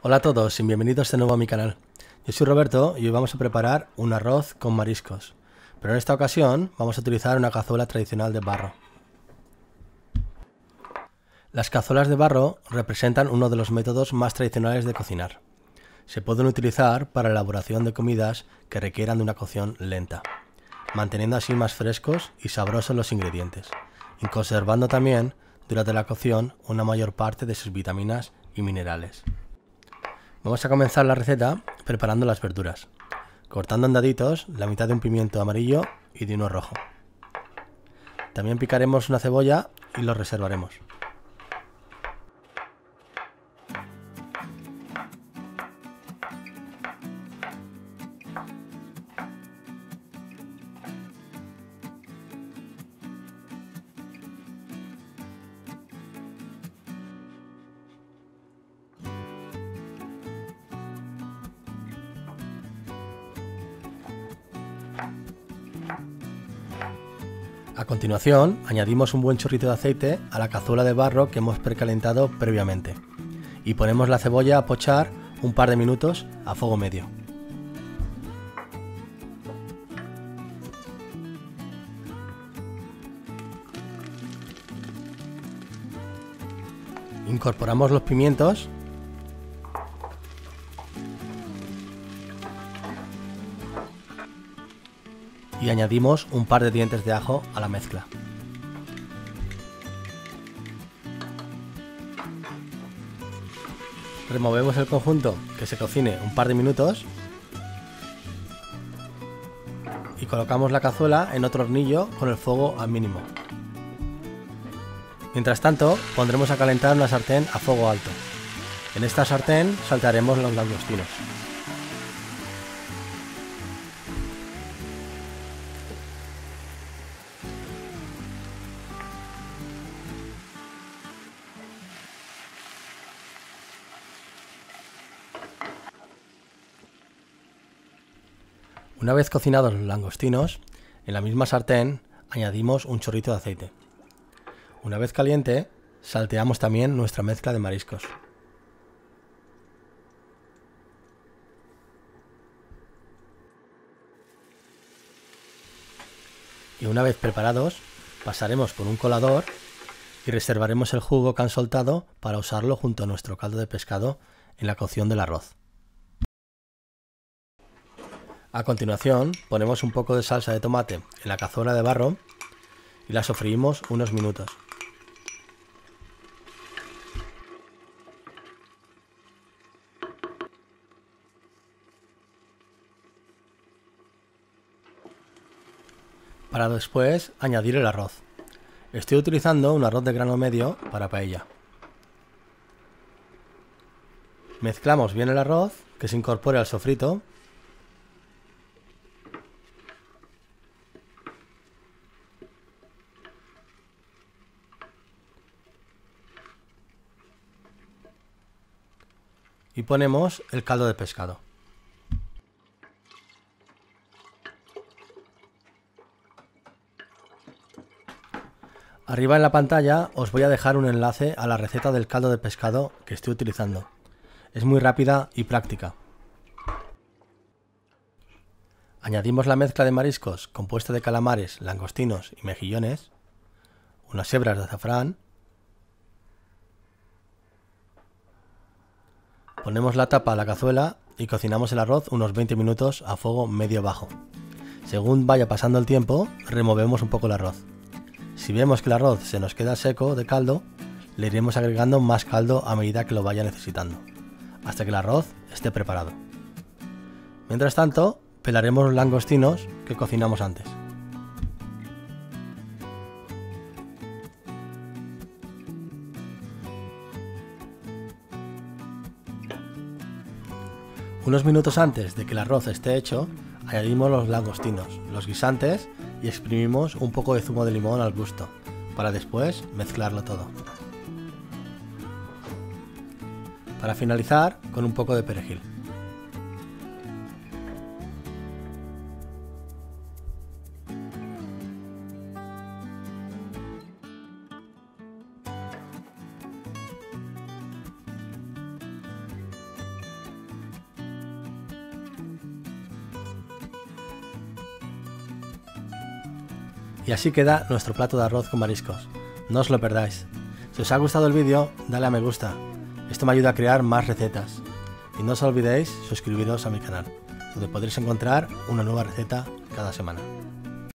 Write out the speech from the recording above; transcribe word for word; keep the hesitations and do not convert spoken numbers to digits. Hola a todos y bienvenidos de nuevo a mi canal. Yo soy Roberto y hoy vamos a preparar un arroz con mariscos, pero en esta ocasión vamos a utilizar una cazuela tradicional de barro. Las cazuelas de barro representan uno de los métodos más tradicionales de cocinar. Se pueden utilizar para la elaboración de comidas que requieran de una cocción lenta, manteniendo así más frescos y sabrosos los ingredientes, y conservando también durante la cocción una mayor parte de sus vitaminas y minerales. Vamos a comenzar la receta preparando las verduras, cortando en daditos la mitad de un pimiento amarillo y de uno rojo. También picaremos una cebolla y lo reservaremos. A continuación, añadimos un buen chorrito de aceite a la cazuela de barro que hemos precalentado previamente y ponemos la cebolla a pochar un par de minutos a fuego medio. Incorporamos los pimientos y añadimos un par de dientes de ajo a la mezcla. Removemos el conjunto que se cocine un par de minutos y colocamos la cazuela en otro hornillo con el fuego al mínimo. Mientras tanto, pondremos a calentar una sartén a fuego alto. En esta sartén saltearemos los langostinos. Una vez cocinados los langostinos, en la misma sartén añadimos un chorrito de aceite. Una vez caliente, salteamos también nuestra mezcla de mariscos. Y una vez preparados, pasaremos por un colador y reservaremos el jugo que han soltado para usarlo junto a nuestro caldo de pescado en la cocción del arroz. A continuación, ponemos un poco de salsa de tomate en la cazuela de barro y la sofreímos unos minutos. Para después añadir el arroz. Estoy utilizando un arroz de grano medio para paella. Mezclamos bien el arroz, que se incorpore al sofrito. Y ponemos el caldo de pescado. Arriba en la pantalla os voy a dejar un enlace a la receta del caldo de pescado que estoy utilizando. Es muy rápida y práctica. Añadimos la mezcla de mariscos compuesta de calamares, langostinos y mejillones, unas hebras de azafrán. Ponemos la tapa a la cazuela y cocinamos el arroz unos veinte minutos a fuego medio-bajo. Según vaya pasando el tiempo, removemos un poco el arroz. Si vemos que el arroz se nos queda seco de caldo, le iremos agregando más caldo a medida que lo vaya necesitando, hasta que el arroz esté preparado. Mientras tanto, pelaremos los langostinos que cocinamos antes. Unos minutos antes de que el arroz esté hecho, añadimos los langostinos, los guisantes y exprimimos un poco de zumo de limón al gusto, para después mezclarlo todo. Para finalizar, con un poco de perejil. Y así queda nuestro plato de arroz con mariscos. No os lo perdáis. Si os ha gustado el vídeo, dale a me gusta. Esto me ayuda a crear más recetas. Y no os olvidéis suscribiros a mi canal, donde podréis encontrar una nueva receta cada semana.